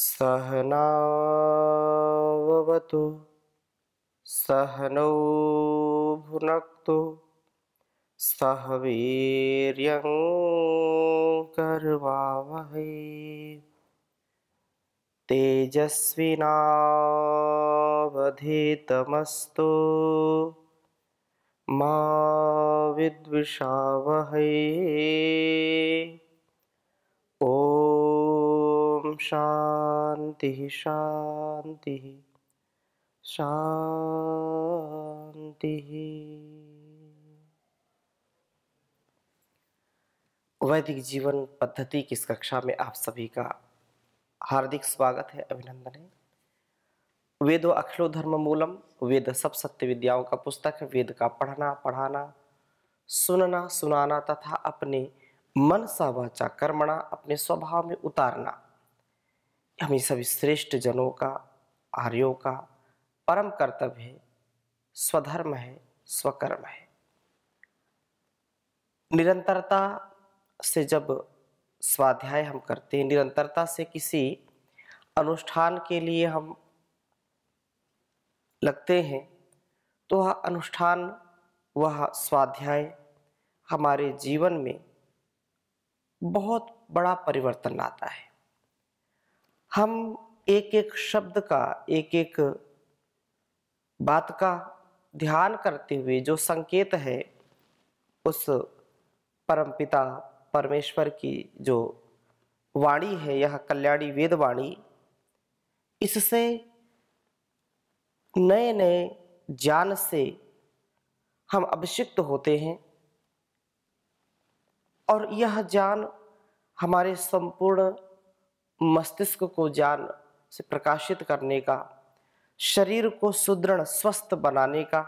सहनावतु सहनौ भुनक्तु सह वीर्यं करवावहै तेजस्विनावधीतमस्तु मा विद्विषावहै। ॐ शान्तिः शान्तिः शान्तिः। वैदिक जीवन पद्धति की इस कक्षा में आप सभी का हार्दिक स्वागत है, अभिनंदन है। वेदो अखिलो धर्म मूलम, वेद सब सत्य विद्याओं का पुस्तक है। वेद का पढ़ना, पढ़ाना, सुनना, सुनाना तथा अपने मन सा वाचा कर्मणा, अपने स्वभाव में उतारना, हम सभी श्रेष्ठ जनों का, आर्यों का परम कर्तव्य है, स्वधर्म है, स्वकर्म है। निरंतरता से जब स्वाध्याय हम करते हैं, निरंतरता से किसी अनुष्ठान के लिए हम लगते हैं, तो वह अनुष्ठान, वह स्वाध्याय हमारे जीवन में बहुत बड़ा परिवर्तन लाता है। हम एक एक शब्द का, एक एक बात का ध्यान करते हुए जो संकेत है उस परमपिता परमेश्वर की जो वाणी है, यह कल्याणी वेद वाणी, इससे नए नए ज्ञान से हम अभिषिक्त होते हैं और यह ज्ञान हमारे संपूर्ण मस्तिष्क को ज्ञान से प्रकाशित करने का, शरीर को सुदृढ़ स्वस्थ बनाने का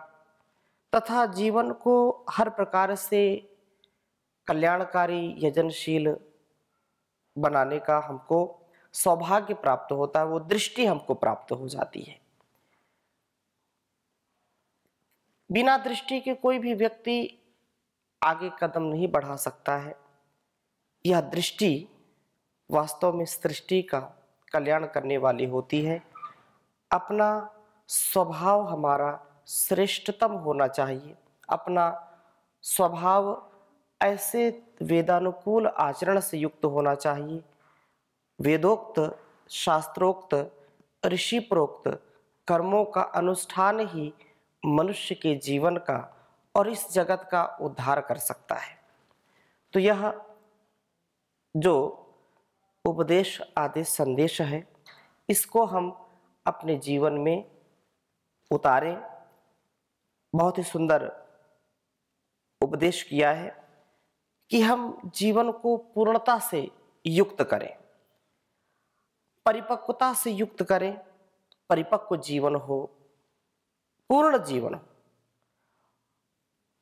तथा जीवन को हर प्रकार से कल्याणकारी यजनशील बनाने का हमको सौभाग्य प्राप्त होता है, वो दृष्टि हमको प्राप्त हो जाती है। बिना दृष्टि के कोई भी व्यक्ति आगे कदम नहीं बढ़ा सकता है। यह दृष्टि वास्तव में सृष्टि का कल्याण करने वाली होती है। अपना स्वभाव हमारा श्रेष्ठतम होना चाहिए, अपना स्वभाव ऐसे वेदानुकूल आचरण से युक्त होना चाहिए, वेदोक्त, शास्त्रोक्त, ऋषि प्रोक्त कर्मों का अनुष्ठान ही मनुष्य के जीवन का और इस जगत का उद्धार कर सकता है। तो यह जो उपदेश, आदेश, संदेश है, इसको हम अपने जीवन में उतारें। बहुत ही सुंदर उपदेश किया है कि हम जीवन को पूर्णता से युक्त करें, परिपक्वता से युक्त करें, परिपक्व जीवन हो, पूर्ण जीवन हो,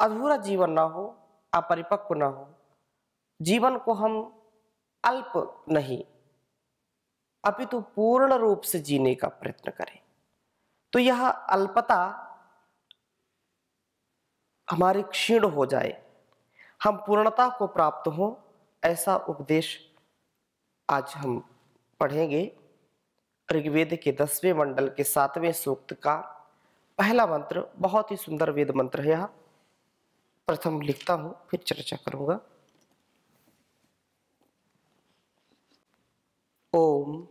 अधूरा जीवन ना हो, अपरिपक्व ना हो। जीवन को हम अल्प नहीं अपितु पूर्ण रूप से जीने का प्रयत्न करें। तो यह अल्पता हमारी क्षीण हो जाए, हम पूर्णता को प्राप्त हों, ऐसा उपदेश आज हम पढ़ेंगे। ऋग्वेद के 10वें मंडल के 7वें सूक्त का पहला मंत्र, बहुत ही सुंदर वेद मंत्र है। यह प्रथम लिखता हूँ, फिर चर्चा करूँगा। ओम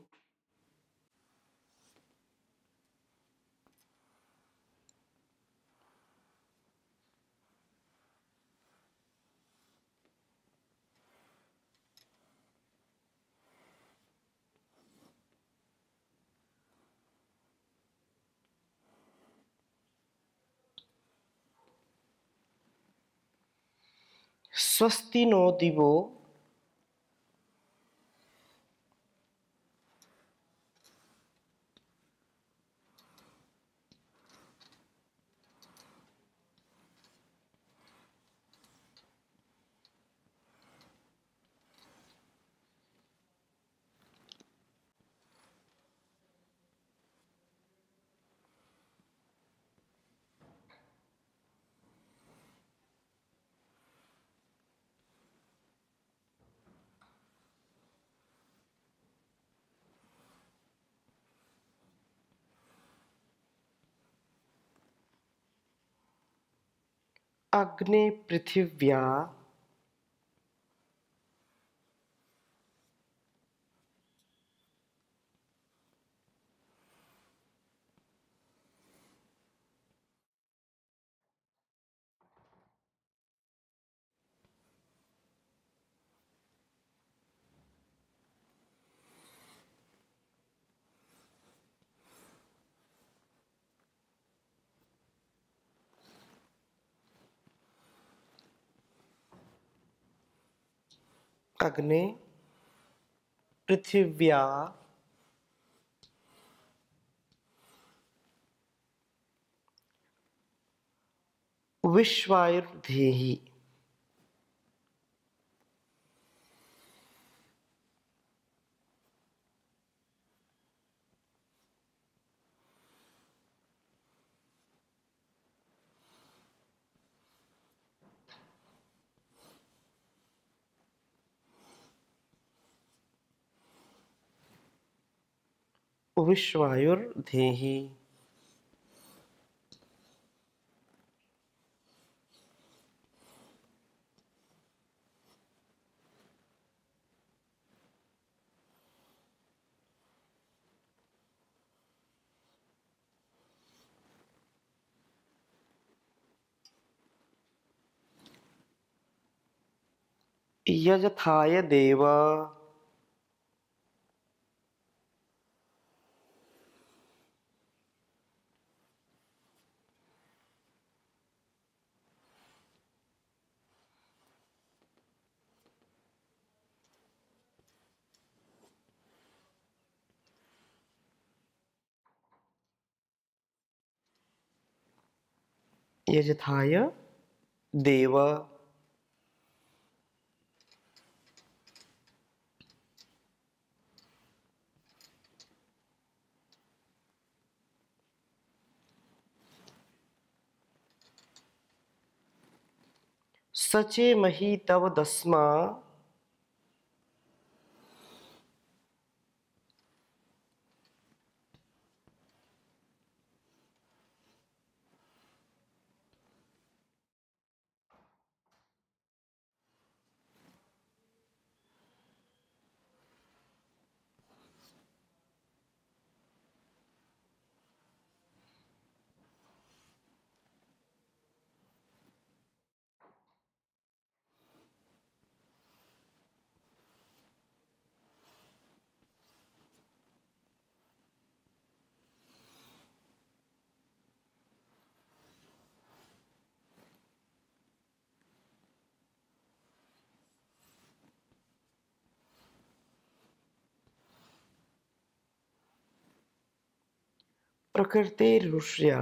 स्वस्ति नो दिवो अग्ने पृथिव्या अग्ने पृथिव्या विश्वायुर्धेहि। विश्वायुर्धेहि। यजथाय देव यजथाय देव सचे मही तव दस्मा प्रकृतिरुष्या प्रकृतैर् रुष्या।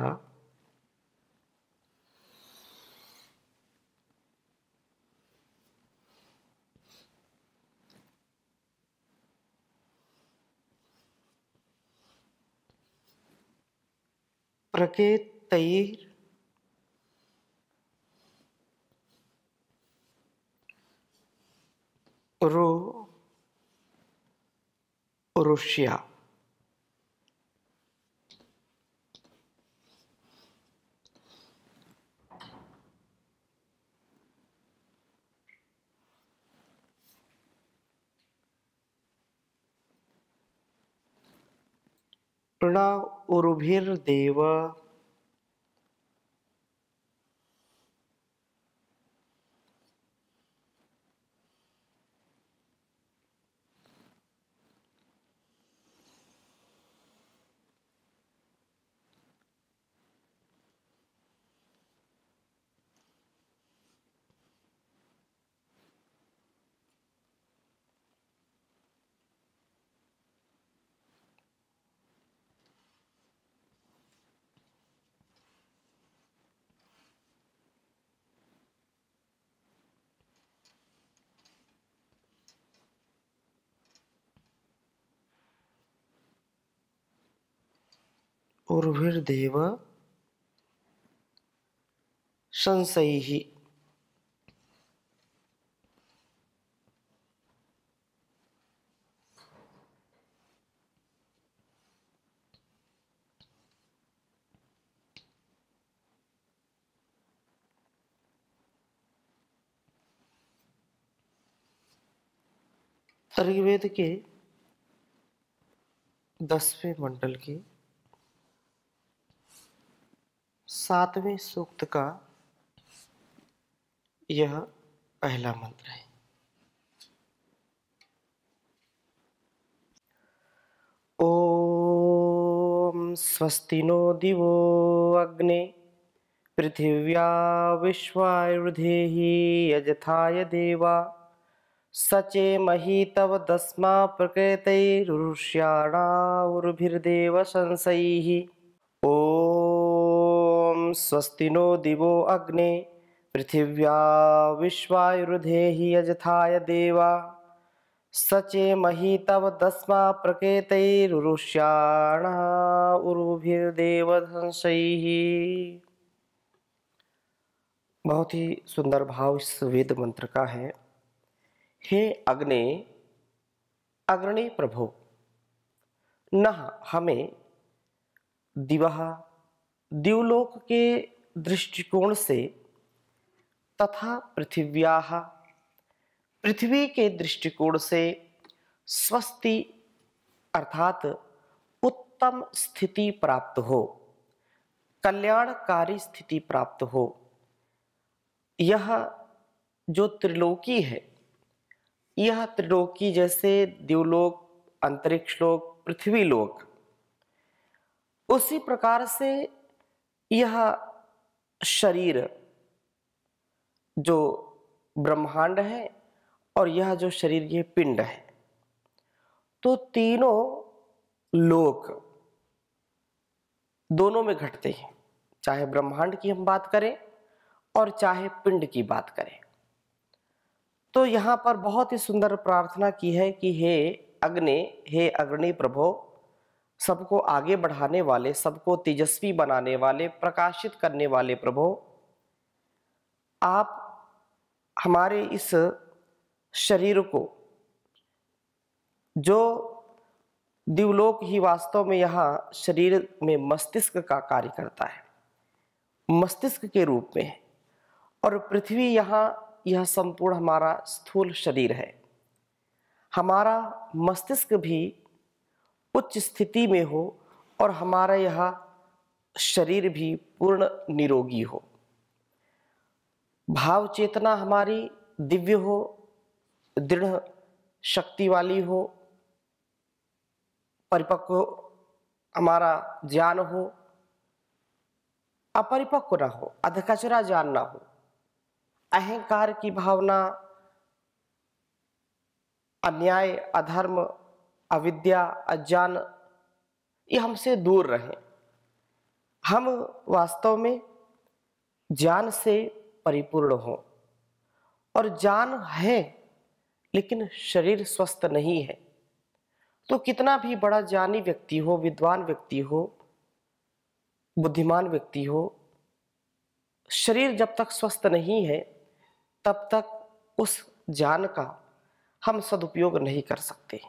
प्रणा उरुभिर्देव उर्भिर्देव संशयैः। ऋग्वेद के 10वें मंडल के 7वें सूक्त का यह पहला मंत्र है। ओम स्वस्ति नो दिवो अग्ने पृथिव्या विश्वायुर्धेहि यजथाय देवा सचेमहि तव दस्मा प्रकृतैरुष्याणावुर्भिर्देव संसैः। ओम स्वस्ति नो दिवो अग्ने पृथिव्या विश्वायुर्धेहि यजथाय देवा सचेमहि तव दस्मा प्रकृतैरुष्याणावुर्भिर्देव संसैः। बहुत ही सुंदर भाव इस वेद मंत्र का है। हे अग्नि, अग्रणी प्रभु, न हमें दिवह दिवलोक के दृष्टिकोण से तथा पृथिव्याः पृथ्वी के दृष्टिकोण से स्वस्ति अर्थात उत्तम स्थिति प्राप्त हो, कल्याणकारी स्थिति प्राप्त हो। यह जो त्रिलोकी है, यह त्रिलोकी जैसे दिवलोक, अंतरिक्ष लोक, पृथ्वी लोक, उसी प्रकार से यह शरीर जो ब्रह्मांड है और यह जो शरीर ये पिंड है, तो तीनों लोक दोनों में घटते हैं, चाहे ब्रह्मांड की हम बात करें और चाहे पिंड की बात करें। तो यहाँ पर बहुत ही सुंदर प्रार्थना की है कि हे अग्नि, हे अग्नि प्रभो, सबको आगे बढ़ाने वाले, सबको तेजस्वी बनाने वाले, प्रकाशित करने वाले प्रभो, आप हमारे इस शरीर को, जो दिवलोक ही वास्तव में यहाँ शरीर में मस्तिष्क का कार्य करता है, मस्तिष्क के रूप में है, और पृथ्वी यहाँ यह संपूर्ण हमारा स्थूल शरीर है। हमारा मस्तिष्क भी उच्च स्थिति में हो और हमारा यह शरीर भी पूर्ण निरोगी हो, भाव चेतना हमारी दिव्य हो, दृढ़ शक्ति वाली हो, परिपक्व हमारा ज्ञान हो, अपरिपक्व ना हो, अधकचरा ज्ञान ना हो, अहंकार की भावना, अन्याय, अधर्म, अविद्या, अज्ञान ये हमसे दूर रहें। हम वास्तव में ज्ञान से परिपूर्ण हों, और ज्ञान है लेकिन शरीर स्वस्थ नहीं है, तो कितना भी बड़ा ज्ञानी व्यक्ति हो, विद्वान व्यक्ति हो, बुद्धिमान व्यक्ति हो, शरीर जब तक स्वस्थ नहीं है तब तक उस ज्ञान का हम सदुपयोग नहीं कर सकते।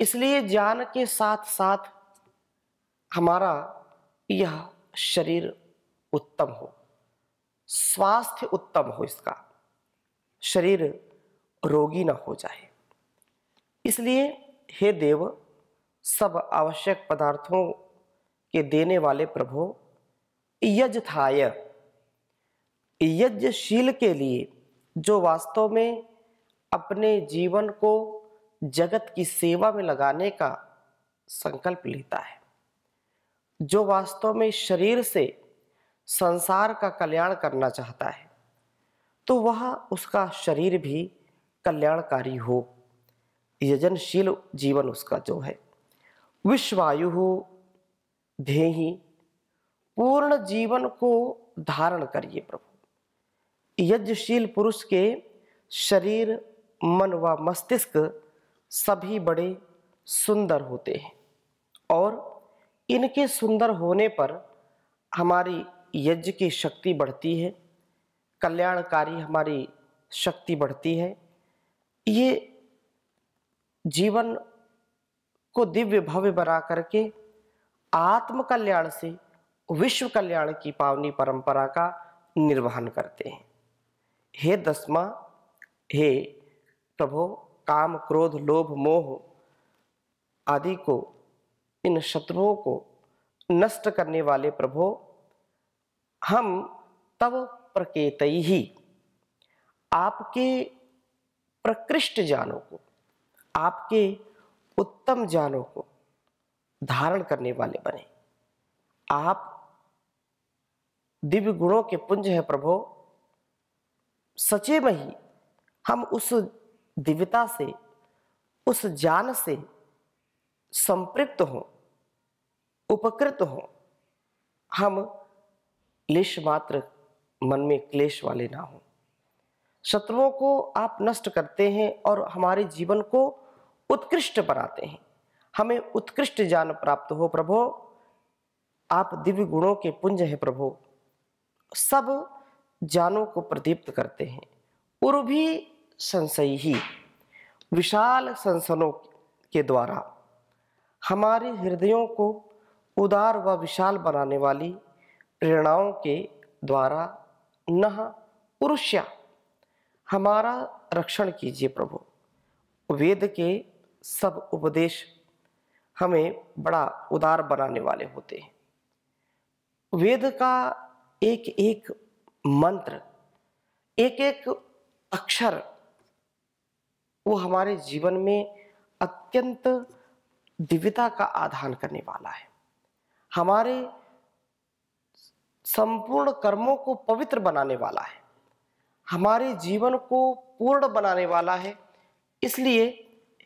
इसलिए ज्ञान के साथ साथ हमारा यह शरीर उत्तम हो, स्वास्थ्य उत्तम हो, इसका शरीर रोगी न हो जाए। इसलिए हे देव, सब आवश्यक पदार्थों के देने वाले प्रभु, यजथाय यज्ञशील के लिए, जो वास्तव में अपने जीवन को जगत की सेवा में लगाने का संकल्प लेता है, जो वास्तव में शरीर से संसार का कल्याण करना चाहता है, तो वह उसका शरीर भी कल्याणकारी हो, यजनशील जीवन उसका जो है। विश्वायु देहि, पूर्ण जीवन को धारण करिए प्रभु। यज्ञशील पुरुष के शरीर, मन व मस्तिष्क सभी बड़े सुंदर होते हैं, और इनके सुंदर होने पर हमारी यज्ञ की शक्ति बढ़ती है, कल्याणकारी हमारी शक्ति बढ़ती है, ये जीवन को दिव्य भव्य बना करके आत्म कल्याण से विश्व कल्याण की पावनी परंपरा का निर्वहन करते हैं। हे दसमा, हे प्रभु, काम, क्रोध, लोभ, मोह आदि को, इन शत्रुओं को नष्ट करने वाले प्रभो, हम तव प्रकेतई ही, आपके प्रकृष्ट जानों को, आपके उत्तम जानों को धारण करने वाले बने। आप दिव्य गुणों के पुंज हैं प्रभो, सचे में ही हम उस दिव्यता से, उस ज्ञान से संपृक्त हों, उपकृत हों, हम लेश मात्र मन में क्लेश वाले ना हों। शत्रुओं को आप नष्ट करते हैं और हमारे जीवन को उत्कृष्ट बनाते हैं। हमें उत्कृष्ट ज्ञान प्राप्त हो प्रभो, आप दिव्य गुणों के पुंज हैं प्रभो, सब जानों को प्रदीप्त करते हैं। उर्भी संशयी ही, विशाल संसनों के द्वारा हमारे हृदयों को उदार व विशाल बनाने वाली प्रेरणाओं के द्वारा नह पुरुष्या, हमारा रक्षण कीजिए प्रभु। वेद के सब उपदेश हमें बड़ा उदार बनाने वाले होते हैं। वेद का एक एक मंत्र, एक एक अक्षर वो हमारे जीवन में अत्यंत दिव्यता का आधान करने वाला है। हमारे संपूर्ण कर्मों को पवित्र बनाने वाला है, हमारे जीवन को पूर्ण बनाने वाला है। इसलिए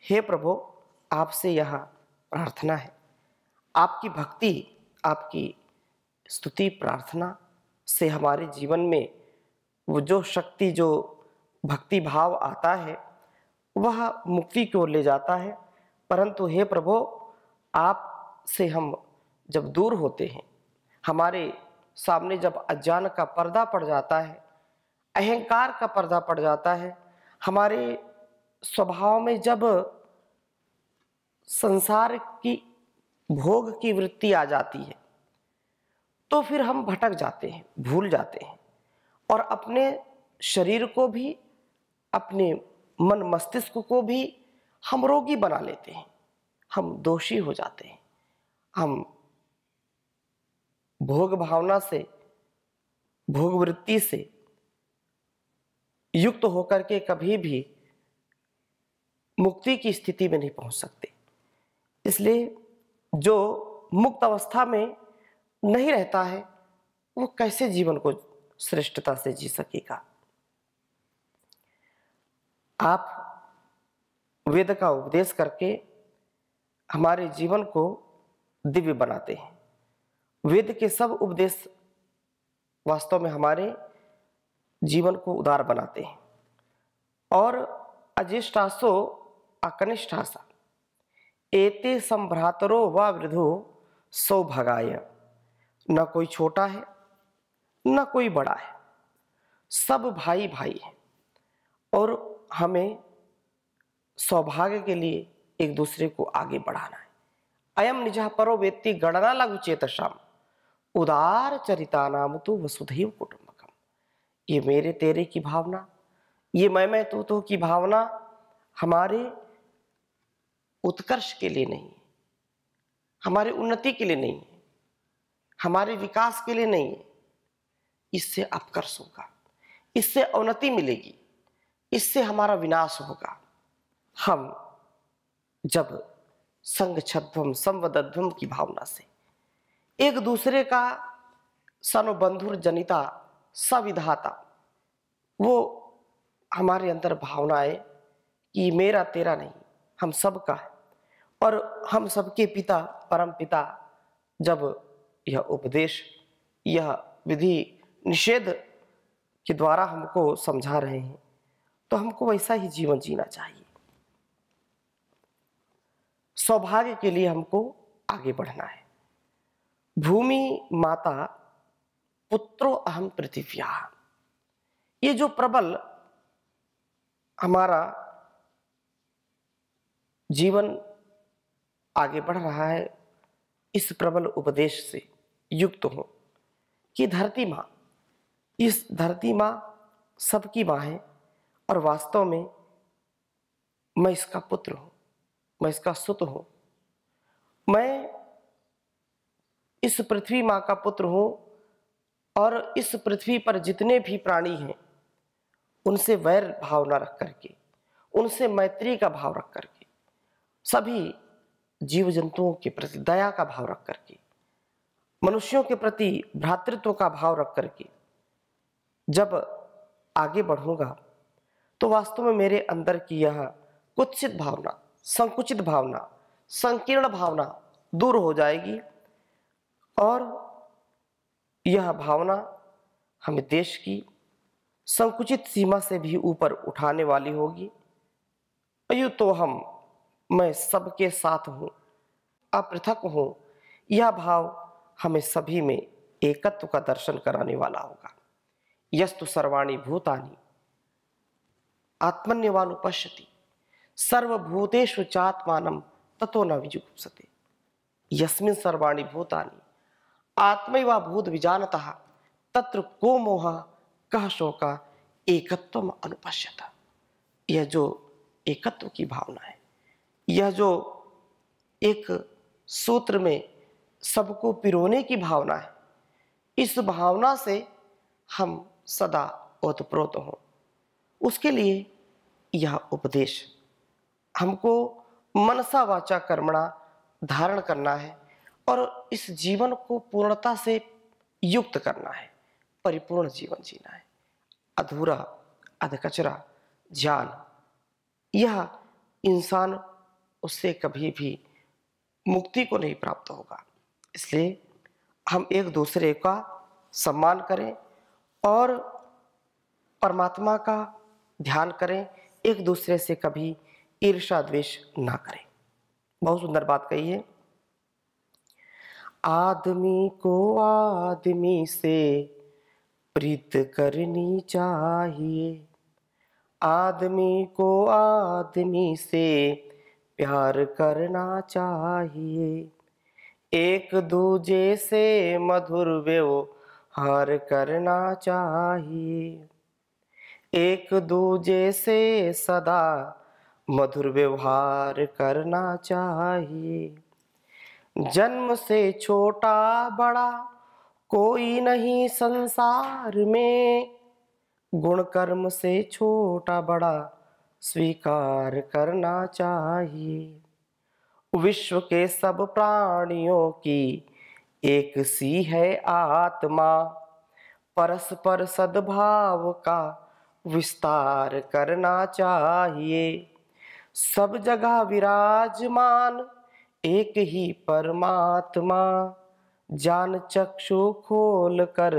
हे प्रभु, आपसे यहाँ प्रार्थना है, आपकी भक्ति, आपकी स्तुति प्रार्थना से हमारे जीवन में वो जो शक्ति, जो भक्ति भाव आता है वह मुक्ति की ओर ले जाता है। परंतु हे प्रभु, आप से हम जब दूर होते हैं, हमारे सामने जब अज्ञान का पर्दा पड़ जाता है, अहंकार का पर्दा पड़ जाता है, हमारे स्वभाव में जब संसार की भोग की वृत्ति आ जाती है, तो फिर हम भटक जाते हैं, भूल जाते हैं और अपने शरीर को भी, अपने मन मस्तिष्क को भी हम रोगी बना लेते हैं, हम दोषी हो जाते हैं, हम भोग भावना से, भोग वृत्ति से युक्त होकर के कभी भी मुक्ति की स्थिति में नहीं पहुंच सकते। इसलिए जो मुक्त अवस्था में नहीं रहता है वो कैसे जीवन को श्रेष्ठता से जी सकेगा। आप वेद का उपदेश करके हमारे जीवन को दिव्य बनाते हैं। वेद के सब उपदेश वास्तव में हमारे जीवन को उदार बनाते हैं। और अज्येष्ठासो अकनिष्ठासा एते संभ्रातरो व वृद्धो सौभागाय, न कोई छोटा है न कोई बड़ा है, सब भाई भाई हैं और हमें सौभाग्य के लिए एक दूसरे को आगे बढ़ाना है। अयम निजः परो वेत्ति गणना लघु चेतसाम उदार चरिता नाम तो वसुधैव कुटुम्बकम। ये मेरे तेरे की भावना, ये मैं तो की भावना हमारे उत्कर्ष के लिए नहीं है, हमारे उन्नति के लिए नहीं है, हमारे विकास के लिए नहीं है। इससे अपकर्ष होगा, इससे अवनति मिलेगी, इससे हमारा विनाश होगा। हम जब संग छद्वम संवदध्वम की भावना से एक दूसरे का सनुबंधुर जनिता सविधाता वो हमारे अंदर भावना है कि मेरा तेरा नहीं, हम सबका है और हम सबके पिता परम पिता जब यह उपदेश, यह विधि निषेध के द्वारा हमको समझा रहे हैं, तो हमको वैसा ही जीवन जीना चाहिए। सौभाग्य के लिए हमको आगे बढ़ना है। भूमि माता पुत्रो अहम पृथिव्या, ये जो प्रबल हमारा जीवन आगे बढ़ रहा है, इस प्रबल उपदेश से युक्त हो कि धरती माँ, इस धरती माँ सबकी माँ है और वास्तव में मैं इसका पुत्र हूं, मैं इसका सुत हूं, मैं इस पृथ्वी माँ का पुत्र हूं और इस पृथ्वी पर जितने भी प्राणी हैं उनसे वैर भाव न रख करके, उनसे मैत्री का भाव रख करके, सभी जीव जंतुओं के प्रति दया का भाव रख करके, मनुष्यों के प्रति भ्रातृत्व का भाव रख करके जब आगे बढ़ूंगा तो वास्तव में मेरे अंदर की यह कुत्सित भावना, संकुचित भावना, संकीर्ण भावना दूर हो जाएगी और यह भावना हमें देश की संकुचित सीमा से भी ऊपर उठाने वाली होगी। अयो तो हम, मैं सबके साथ हूँ, अपृथक हूँ, यह भाव हमें सभी में एकत्व का दर्शन कराने वाला होगा। यस्तु सर्वाणी भूतानि आत्मन्यवानुपश्यति सर्वभूतेषु चात्मानं ततो न विजुगुप्सते। यस्मिन सर्वाणी भूतानि आत्मैव भूत विजानतः तत्र को मोहः कः शोकः एकत्वम अनुपश्यता। यह जो एकत्व की भावना है, यह जो एक सूत्र में सबको पिरोने की भावना है, इस भावना से हम सदा ओतप्रोत हों, उसके लिए यह उपदेश हमको मनसा वाचा कर्मणा धारण करना है और इस जीवन को पूर्णता से युक्त करना है, परिपूर्ण जीवन जीना है। अधूरा, अधकचरा ज्ञान यह इंसान उससे कभी भी मुक्ति को नहीं प्राप्त होगा। इसलिए हम एक दूसरे का सम्मान करें और परमात्मा का ध्यान करें, एक दूसरे से कभी ईर्ष्या द्वेष ना करें। बहुत सुंदर बात कही है। आदमी को आदमी से प्रीत करनी चाहिए, आदमी को आदमी से प्यार करना चाहिए, एक दूजे से मधुर व्यवहार करना चाहिए, एक दूजे से सदा मधुर व्यवहार करना चाहिए। जन्म से छोटा बड़ा कोई नहीं संसार में, गुण कर्म से छोटा बड़ा स्वीकार करना चाहिए। विश्व के सब प्राणियों की एक सी है आत्मा, परस्पर सद्भाव का विस्तार करना चाहिए। सब जगह विराजमान एक ही परमात्मा, जान चक्षु खोल कर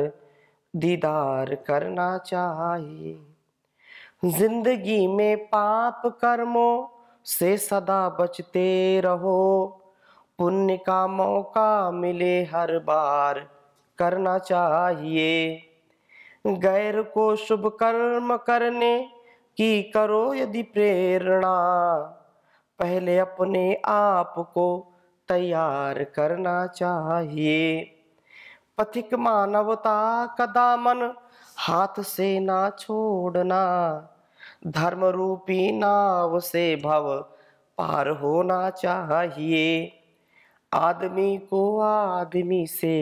दीदार करना चाहिए। जिंदगी में पाप कर्मों से सदा बचते रहो, पुण्य का मौका मिले हर बार करना चाहिए। गैर को शुभ कर्म करने की करो यदि प्रेरणा, पहले अपने आप को तैयार करना चाहिए। पथिक मानवता का दामन हाथ से ना छोड़ना, धर्म रूपी नाव से भव पार होना चाहिए। आदमी को आदमी से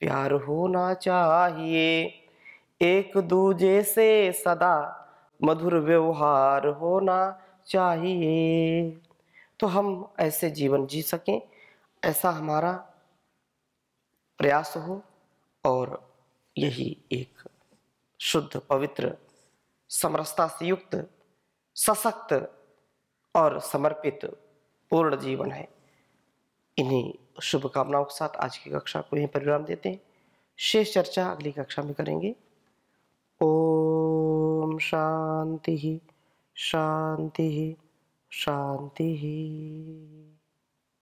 प्यार होना चाहिए, एक दूजे से सदा मधुर व्यवहार होना चाहिए। तो हम ऐसे जीवन जी सकें, ऐसा हमारा प्रयास हो और यही एक शुद्ध, पवित्र, समरसता से युक्त, सशक्त और समर्पित पूर्ण जीवन है। इन्हीं शुभकामनाओं के साथ आज की कक्षा को यहीं पर विराम देते हैं। शेष चर्चा अगली कक्षा में करेंगे। ओम शांति शांति शांति।